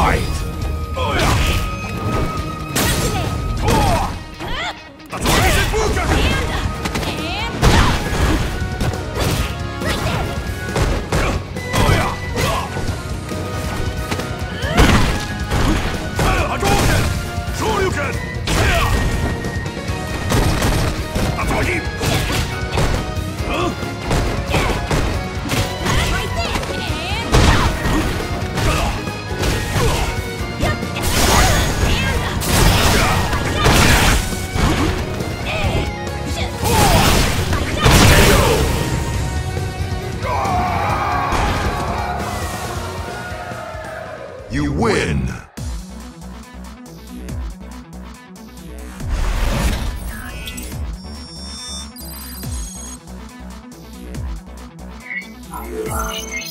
Fight! You win!